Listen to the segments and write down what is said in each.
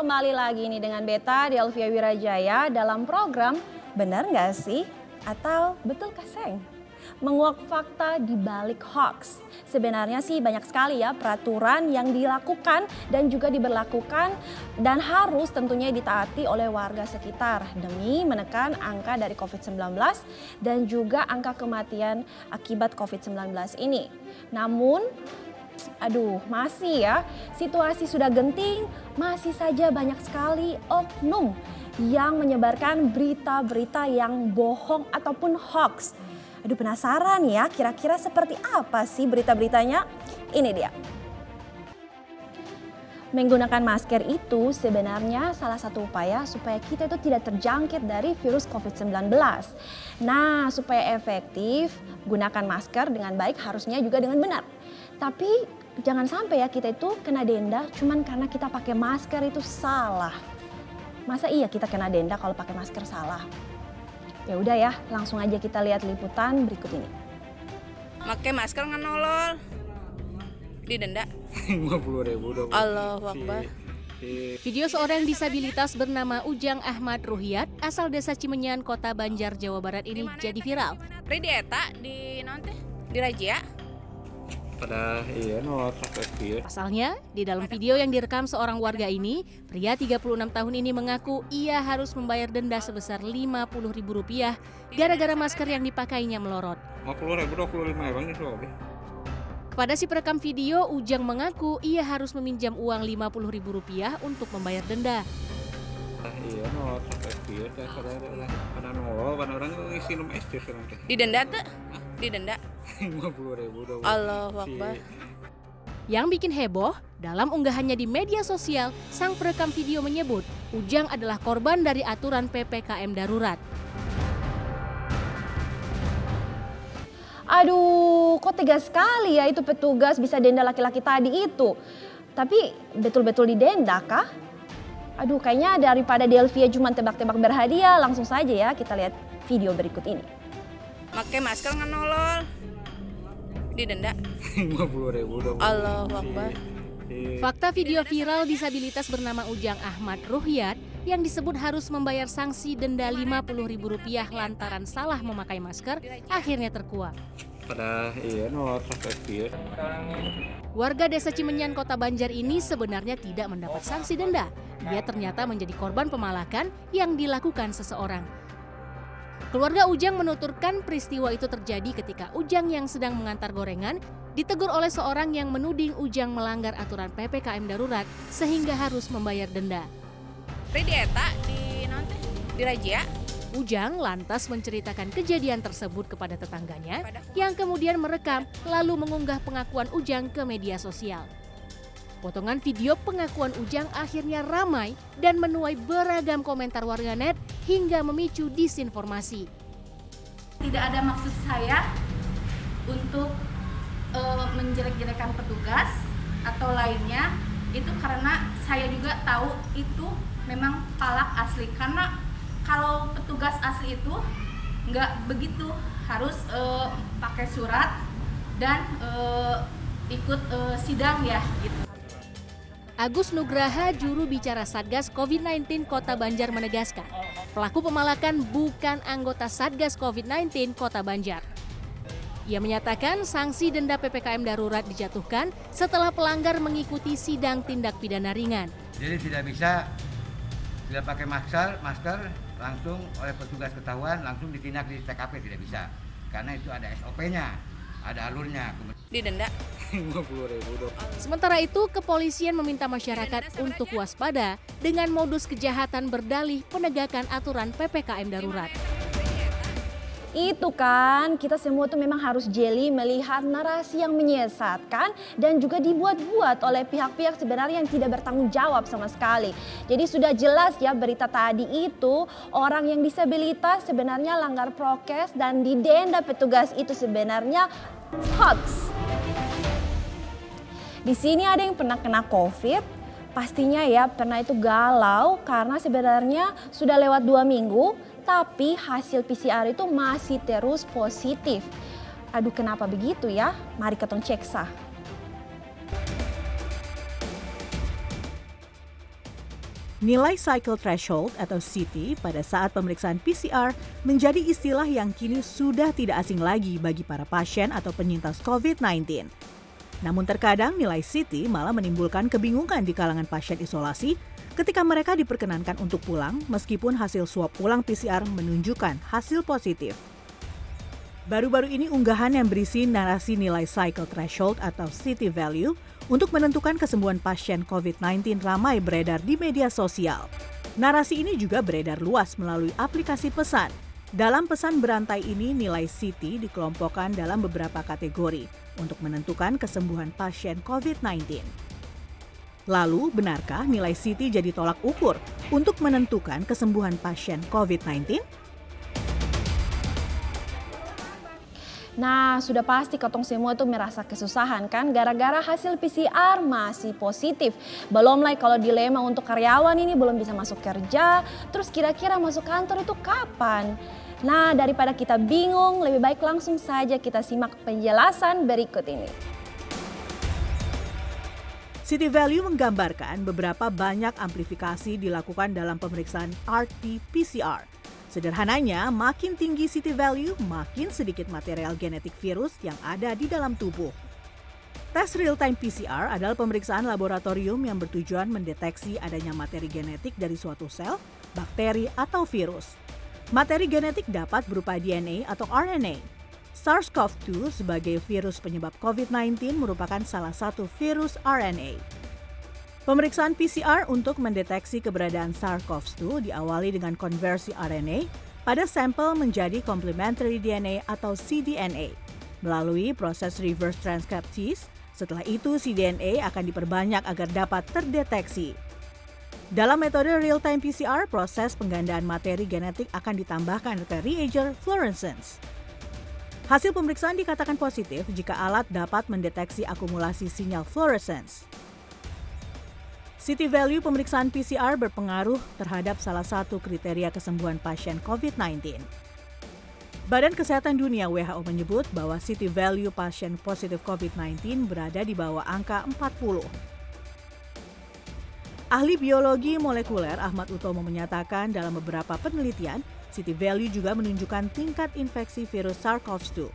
kembali lagi nih dengan Beta Delvia Wirajaya dalam program Bener Gak Sih atau Betul Kaseng? Menguak fakta di balik hoax. Sebenarnya sih banyak sekali ya peraturan yang dilakukan dan juga diberlakukan dan harus tentunya ditaati oleh warga sekitar demi menekan angka dari COVID-19 dan juga angka kematian akibat COVID-19 ini. Namun masih ya, situasi sudah genting, masih saja banyak sekali oknum yang menyebarkan berita-berita yang bohong ataupun hoax. Penasaran ya, kira-kira seperti apa sih berita-beritanya? Ini dia. Menggunakan masker itu sebenarnya salah satu upaya supaya kita itu tidak terjangkit dari virus COVID-19. Nah, supaya efektif, gunakan masker dengan baik harusnya juga dengan benar. Tapi jangan sampai ya kita itu kena denda cuman karena kita pakai masker itu salah. Masa iya kita kena denda kalau pakai masker salah? Ya udah ya, langsung aja kita lihat liputan berikut ini. Pakai masker nggak nolol? Didenda 50.000 dong. Allahu Akbar. Video seorang disabilitas bernama Ujang Ahmad Ruhiat asal desa Cimenyan, Kota Banjar, Jawa Barat ini jadi viral. Pri di eta di naon teh? Di Rajia. Pada iya nolol sakit. Pasalnya, di dalam video yang direkam seorang warga ini, pria 36 tahun ini mengaku ia harus membayar denda sebesar Rp50.000 gara-gara masker yang dipakainya melorot. 50.000 25 Bang itu. Kepada si perekam video, Ujang mengaku ia harus meminjam uang Rp50.000 untuk membayar denda. Didenda tuh? Didenda. Allahu Akbar. Yang bikin heboh, dalam unggahannya di media sosial, sang perekam video menyebut Ujang adalah korban dari aturan PPKM darurat. Aduh, kok tega sekali ya itu petugas bisa denda laki-laki tadi itu. Tapi betul-betul didenda kah? Aduh, kayaknya daripada Delvia cuma tebak-tebak berhadiah, langsung saja ya kita lihat video berikut ini. Pakai masker nggak nolol? Didenda 50.000 dong. Allahu Akbar. Fakta video viral disabilitas bernama Ujang Ahmad Ruhiat yang disebut harus membayar sanksi denda Rp50.000 lantaran salah memakai masker akhirnya terkuak. Warga desa Cimenyan, Kota Banjar ini sebenarnya tidak mendapat sanksi denda. Dia ternyata menjadi korban pemalakan yang dilakukan seseorang. Keluarga Ujang menuturkan peristiwa itu terjadi ketika Ujang yang sedang mengantar gorengan ditegur oleh seorang yang menuding Ujang melanggar aturan PPKM darurat sehingga harus membayar denda. Ujang lantas menceritakan kejadian tersebut kepada tetangganya yang kemudian merekam lalu mengunggah pengakuan Ujang ke media sosial. Potongan video pengakuan Ujang akhirnya ramai dan menuai beragam komentar warganet hingga memicu disinformasi. Tidak ada maksud saya untuk menjelek-jelekan petugas atau lainnya, itu karena saya juga tahu itu memang palak asli, karena kalau petugas asli itu nggak begitu, harus pakai surat dan ikut sidang ya gitu. Agus Nugraha, juru bicara Satgas Covid-19 Kota Banjar menegaskan, pelaku pemalakan bukan anggota Satgas Covid-19 Kota Banjar. Ia menyatakan sanksi denda PPKM darurat dijatuhkan setelah pelanggar mengikuti sidang tindak pidana ringan. Jadi tidak bisa tidak pakai masker langsung oleh petugas ketahuan langsung ditindak di TKP, tidak bisa. Karena itu ada SOP-nya, ada alurnya. Didenda 50.000. Sementara itu kepolisian meminta masyarakat untuk waspada dengan modus kejahatan berdalih penegakan aturan PPKM darurat. Itu kan, kita semua tuh memang harus jeli melihat narasi yang menyesatkan dan juga dibuat-buat oleh pihak-pihak sebenarnya yang tidak bertanggung jawab sama sekali. Jadi sudah jelas ya berita tadi itu orang yang disabilitas sebenarnya langgar prokes dan didenda petugas itu sebenarnya hoax. Di sini ada yang pernah kena COVID. Pastinya ya pernah itu galau karena sebenarnya sudah lewat 2 minggu tapi hasil PCR itu masih terus positif. Aduh, kenapa begitu ya? Mari kita cek sah. Nilai cycle threshold atau CT pada saat pemeriksaan PCR menjadi istilah yang kini sudah tidak asing lagi bagi para pasien atau penyintas COVID-19. Namun terkadang nilai CT malah menimbulkan kebingungan di kalangan pasien isolasi ketika mereka diperkenankan untuk pulang meskipun hasil swab ulang PCR menunjukkan hasil positif. Baru-baru ini unggahan yang berisi narasi nilai cycle threshold atau CT value untuk menentukan kesembuhan pasien COVID-19 ramai beredar di media sosial. Narasi ini juga beredar luas melalui aplikasi pesan. Dalam pesan berantai ini, nilai CT dikelompokkan dalam beberapa kategori untuk menentukan kesembuhan pasien COVID-19. Lalu, benarkah nilai CT jadi tolak ukur untuk menentukan kesembuhan pasien COVID-19? Nah, sudah pasti ketong semua tuh merasa kesusahan kan gara-gara hasil PCR masih positif. Belum lagi kalau dilema untuk karyawan ini belum bisa masuk kerja, terus kira-kira masuk kantor itu kapan? Nah, daripada kita bingung, lebih baik langsung saja kita simak penjelasan berikut ini. CT Value menggambarkan beberapa banyak amplifikasi dilakukan dalam pemeriksaan RT-PCR. Sederhananya, makin tinggi CT value, makin sedikit material genetik virus yang ada di dalam tubuh. Tes real-time PCR adalah pemeriksaan laboratorium yang bertujuan mendeteksi adanya materi genetik dari suatu sel, bakteri, atau virus. Materi genetik dapat berupa DNA atau RNA. SARS-CoV-2 sebagai virus penyebab COVID-19 merupakan salah satu virus RNA. Pemeriksaan PCR untuk mendeteksi keberadaan SARS-CoV-2 diawali dengan konversi RNA pada sampel menjadi complementary DNA atau cDNA. Melalui proses reverse transcriptase, setelah itu cDNA akan diperbanyak agar dapat terdeteksi. Dalam metode real-time PCR, proses penggandaan materi genetik akan ditambahkan ke reagent fluorescence. Hasil pemeriksaan dikatakan positif jika alat dapat mendeteksi akumulasi sinyal fluorescence. CT value pemeriksaan PCR berpengaruh terhadap salah satu kriteria kesembuhan pasien COVID-19. Badan Kesehatan Dunia WHO menyebut bahwa CT value pasien positif COVID-19 berada di bawah angka 40. Ahli biologi molekuler Ahmad Utomo menyatakan dalam beberapa penelitian, CT value juga menunjukkan tingkat infeksi virus SARS-CoV-2.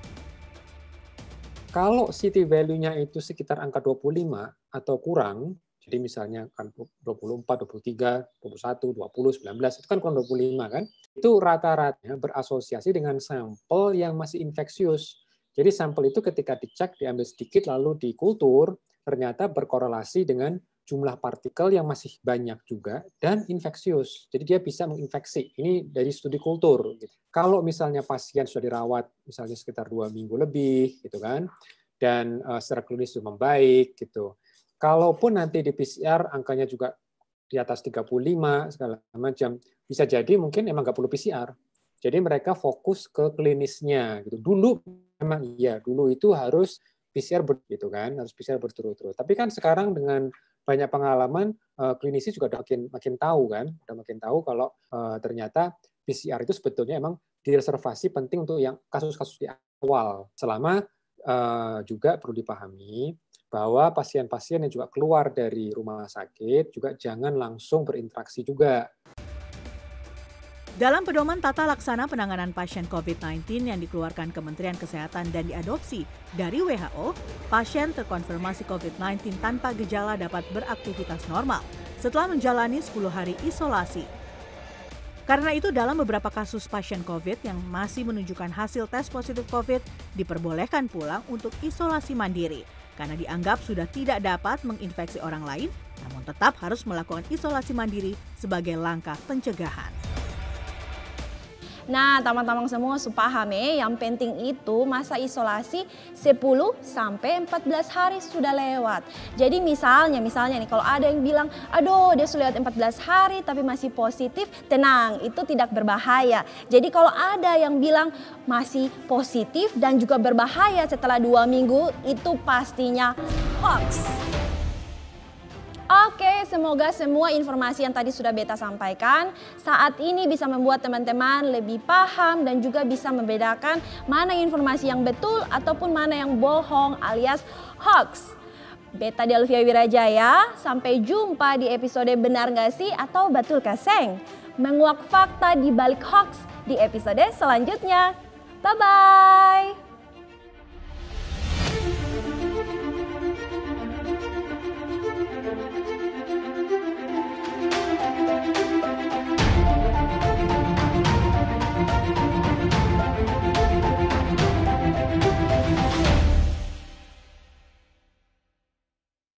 Kalau CT value-nya itu sekitar angka 25 atau kurang, jadi misalnya kan 24, 23, 21, 20, 19, itu kan kurang 25 kan. Itu rata-rata berasosiasi dengan sampel yang masih infeksius. Jadi sampel itu ketika dicek, diambil sedikit lalu dikultur, ternyata berkorelasi dengan jumlah partikel yang masih banyak juga dan infeksius. Jadi dia bisa menginfeksi. Ini dari studi kultur. Kalau misalnya pasien sudah dirawat misalnya sekitar 2 minggu lebih gitu kan, dan secara klinis sudah membaik gitu. Kalaupun nanti di PCR angkanya juga di atas 35 segala macam, bisa jadi mungkin emang nggak perlu PCR. Jadi mereka fokus ke klinisnya gitu. Dulu memang iya, dulu itu harus PCR begitu kan, harus PCR berturut-turut. Tapi kan sekarang dengan banyak pengalaman klinisi juga makin tahu kan, udah makin tahu kalau ternyata PCR itu sebetulnya emang direservasi penting untuk yang kasus-kasus di awal. Selama juga perlu dipahami bahwa pasien-pasien yang juga keluar dari rumah sakit juga jangan langsung berinteraksi juga. Dalam pedoman tata laksana penanganan pasien COVID-19 yang dikeluarkan Kementerian Kesehatan dan diadopsi dari WHO, pasien terkonfirmasi COVID-19 tanpa gejala dapat beraktivitas normal setelah menjalani 10 hari isolasi. Karena itu dalam beberapa kasus pasien COVID yang masih menunjukkan hasil tes positif COVID diperbolehkan pulang untuk isolasi mandiri. Karena dianggap sudah tidak dapat menginfeksi orang lain, namun tetap harus melakukan isolasi mandiri sebagai langkah pencegahan. Nah, teman-teman semua sepaham ya, yang penting itu masa isolasi 10-14 hari sudah lewat. Jadi misalnya nih kalau ada yang bilang, aduh dia sudah lewat 14 hari tapi masih positif, tenang itu tidak berbahaya. Jadi kalau ada yang bilang masih positif dan juga berbahaya setelah 2 minggu, itu pastinya hoax. Oke, semoga semua informasi yang tadi sudah Beta sampaikan saat ini bisa membuat teman-teman lebih paham dan juga bisa membedakan mana informasi yang betul ataupun mana yang bohong alias hoax. Beta Delvia Wirajaya, sampai jumpa di episode Benar Gak Sih atau Batul Kaseng. Menguak fakta di balik hoax di episode selanjutnya. Bye-bye.